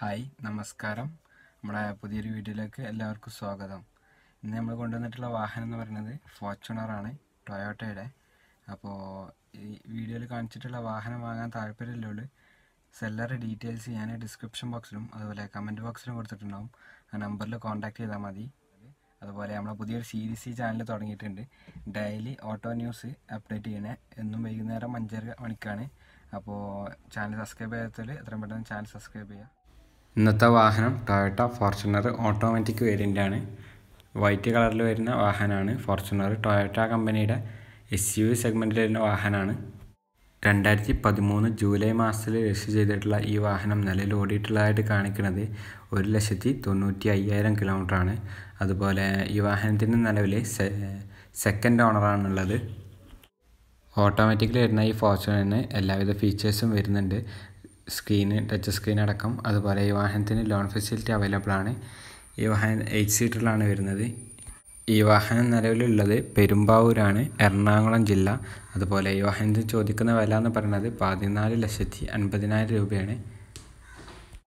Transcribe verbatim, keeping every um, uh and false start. hi നമസ്കാരം നമ്മുടെ പുതിയൊരു വീഡിയോയിലേക്ക് എല്ലാവർക്കും സ്വാഗതം ഇന്ന് നമ്മൾ കൊണ്ടുവന്നിട്ടുള്ള വാഹനം എന്ന് പറയുന്നത് ഫോർച്യൂണർ ആണ് ടൊയോട്ടയുടെ അപ്പോൾ ഈ വീഡിയോയിൽ കാണിച്ചിട്ടുള്ള വാഹനം വാങ്ങാൻ താൽപ്പര്യമുള്ളവർ സെല്ലറുടെ ഡീറ്റെയിൽസ് ഞാൻ ഡിസ്ക്രിപ്ഷൻ ബോക്സിലും അതുപോലെ കമൻറ്റ് ബോക്സിലും കൊടുത്തിട്ടുണ്ടാകും ആ നമ്പറിൽ കോൺടാക്ട് ചെയ്താൽ മതി അതുപോലെ നമ്മൾ പുതിയൊരു സി ഡി സി ചാനൽ തുടങ്ങിയിട്ടുണ്ട് ഡെയിലി ഓട്ടോ ന്യൂസ് അപ്ഡേറ്റ് ചെയ്യണേ എന്നും വൈകുന്നേരം അഞ്ചര മണിക്കാണ് അപ്പോൾ ചാനൽ സബ്സ്ക്രൈബ് ചെയ്യാത്തവർ എത്രയും പെട്ടെന്ന് ചാനൽ സബ്സ്ക്രൈബ് ചെയ്യുക ഇന്നത്തെ വാഹനം ടൊയോട്ട ഫോർച്യൂണർ ഓട്ടോമാറ്റിക് വേരിയൻ്റാണ് വൈറ്റ് കളറിൽ വരുന്ന വാഹനമാണ് ഫോർച്യൂണർ ടൊയോട്ട കമ്പനിയുടെ എസ് യു വി സെഗ്മെൻറ്റിൽ വരുന്ന വാഹനമാണ് രണ്ടായിരത്തി പതിമൂന്ന് ജൂലൈ മാസത്തിൽ രജിസ്റ്റർ ചെയ്തിട്ടുള്ള ഈ വാഹനം നിലവിൽ ഓടിയിട്ടുള്ളതായിട്ട് കാണിക്കുന്നത് ഒരു ലക്ഷത്തി തൊണ്ണൂറ്റി അയ്യായിരം കിലോമീറ്ററാണ് അതുപോലെ ഈ വാഹനത്തിൻ്റെ നിലവിൽ സെ സെക്കൻഡ് ഓണറാണുള്ളത് ഓട്ടോമാറ്റിക്കിൽ വരുന്ന ഈ ഫോർച്യൂണറിന് എല്ലാവിധ ഫീച്ചേഴ്സും വരുന്നുണ്ട് സ്ക്രീന് ടച്ച് സ്ക്രീൻ അടക്കം അതുപോലെ ഈ വാഹനത്തിന് ലോൺ ഫെസിലിറ്റി അവൈലബിൾ ആണ് ഈ വാഹനം എയ്റ്റ് സീറ്ററിലാണ് വരുന്നത് ഈ വാഹനം നിലവിലുള്ളത് പെരുമ്പാവൂരാണ് എറണാകുളം ജില്ല അതുപോലെ ഈ വാഹനത്തിന് ചോദിക്കുന്ന വില എന്ന് പറയുന്നത് പതിനാല് ലക്ഷത്തി അൻപതിനായിരം രൂപയാണ്